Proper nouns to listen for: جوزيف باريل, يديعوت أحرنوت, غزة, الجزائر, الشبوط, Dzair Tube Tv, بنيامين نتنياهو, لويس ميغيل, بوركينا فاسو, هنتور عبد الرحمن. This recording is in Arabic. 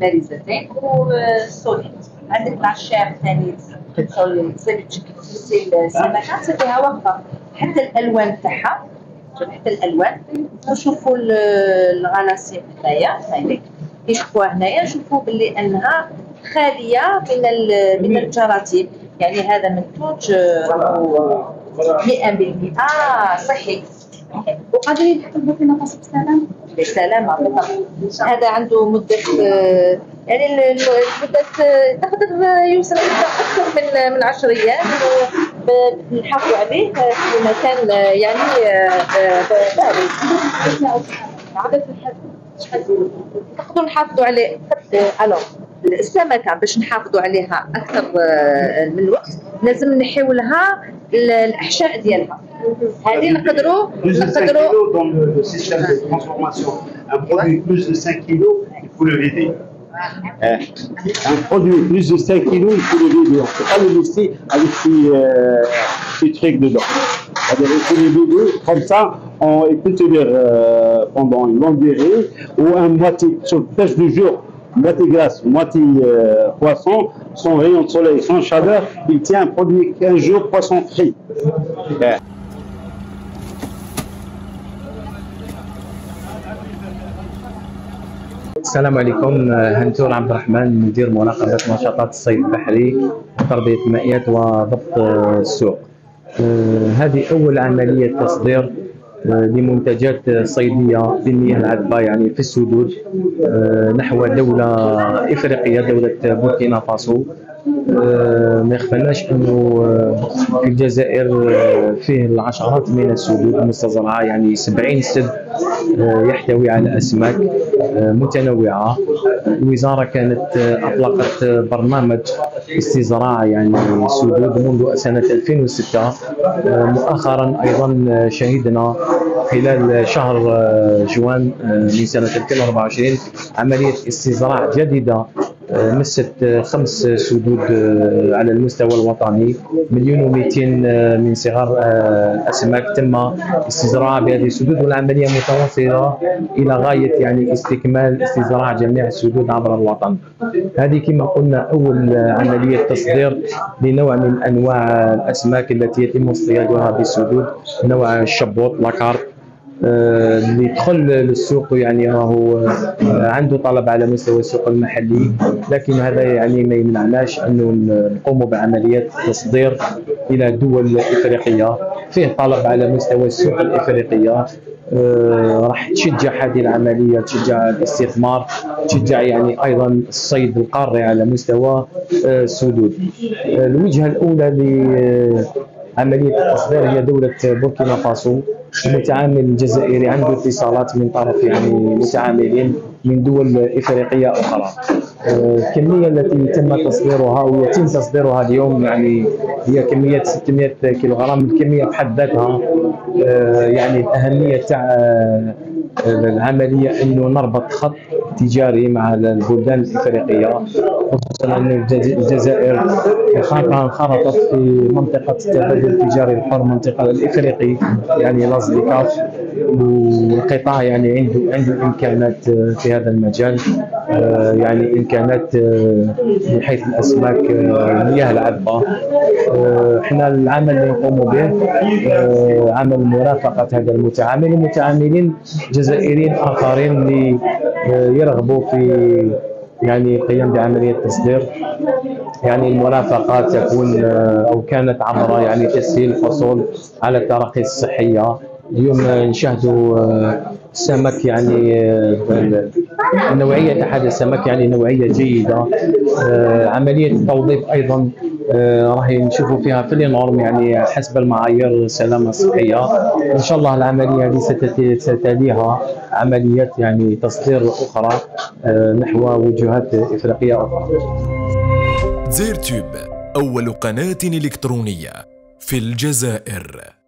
بارزتين وسوليد. عندك العشاب ثاني تسوليد تسيل سمكة تسيبها واقفة حتى الألوان تاعها، حتى الألوان. وشوفوا الغناصيق هنايا، هايليك كي شوفوها هنايا شوفوا باللي أنها خالية من الجراثيم، يعني هذا منتوج 100% صحي. وقادرين نحكموا فينا فاسو بالسلامة. بالسلامة بالضبط. هذا عنده مدة يعني المدة تقدر يوصل إلى أكثر من 10 أيام، نحافظوا عليه في مكان يعني بارد. عدد الحد نقدروا نحافظوا عليه. ألو السمكة باش نحافظوا عليها أكثر من الوقت لازم نحيو لها الأحشاء ديالها. هذه نقدروا dans le système de transformation un produit plus de 5 kg il faut le vider. Un produit plus de 5 kg il faut le vider. On ne peut pas le laisser avec ces trucs dedans. C'est-à-dire il faut le vider comme ça. Il peut tenir pendant une longue durée ou un moitié sur le pêche du jour. Moitié glace, moitié poisson, sans rayon de soleil, sans chaleur, il tient un produit 15 jours poisson frit. السلام عليكم. هنتور عبد الرحمن، مدير مناقبة نشاطات الصيد البحري وتربية المائيات وضبط السوق. هذه أول عملية تصدير لمنتجات صيدية بالمياه العذبة يعني في السدود نحو دولة إفريقية، دولة بوركينا فاسو. ما يخفناش أنه في الجزائر فيه العشرات من السدود المستزرعة، يعني 70 سد يحتوي على أسماك متنوعة. الوزارة كانت أطلقت برنامج استزراع يعني السدود منذ سنة 2006. مؤخرا أيضا شهدنا خلال شهر جوان من سنة 2024 عملية استزراع جديدة مست 5 سدود على المستوى الوطني. 1,200,000 من صغار الأسماك تم استزراعها بهذه السدود، والعملية متواصلة إلى غاية يعني استكمال استزراع جميع السدود عبر الوطن. هذه كما قلنا أول عملية تصدير لنوع من أنواع الأسماك التي يتم اصطيادها بالسدود، نوع الشبوط لاكارت اللي يدخل للسوق يعني راهو عنده طلب على مستوى السوق المحلي، لكن هذا يعني ما يمنعناش انه نقوموا بعمليات تصدير الى دول افريقيه. فيه طلب على مستوى السوق الافريقيه، راح تشجع هذه العمليه، تشجع الاستثمار، تشجع يعني ايضا الصيد القاري على مستوى السدود. الوجهه الاولى لعمليه التصدير هي دوله بوركينا فاسو. متعامل جزائري عنده اتصالات من طرف يعني متعاملين من دول افريقيه اخرى. الكميه التي تم تصديرها ويتم تصديرها اليوم يعني هي كميه 600 كيلوغرام. الكميه بحد ذاتها يعني الاهميه تاع العمليه انه نربط خط التجاري مع البلدان الافريقيه، خصوصا ان الجزائر انخرطت في منطقه التبادل التجاري الحر، المنطقه الافريقي يعني لازدكاف، والقطاع يعني عنده امكانات في هذا المجال، يعني امكانات من حيث الاسماك، المياه العذبه. احنا العمل اللي نقوم به عمل مرافقه هذا المتعامل ومتعاملين جزائريين اخرين اللي يرغبوا في يعني القيام بعمليه تصدير. يعني المرافقه تكون او كانت عبر يعني تسهيل الحصول على التراخيص الصحيه. اليوم نشاهدوا سمك يعني النوعيه تحدى السمك يعني نوعيه جيده. عمليه التوظيف ايضا راهي نشوفوا فيها في النورم يعني حسب المعايير السلامه الصحيه. ان شاء الله العمليه هذه ستتليها عمليات يعني تصدير اخرى نحو وجهات افريقيه اخرى. دزاير توب اول قناه الكترونيه في الجزائر.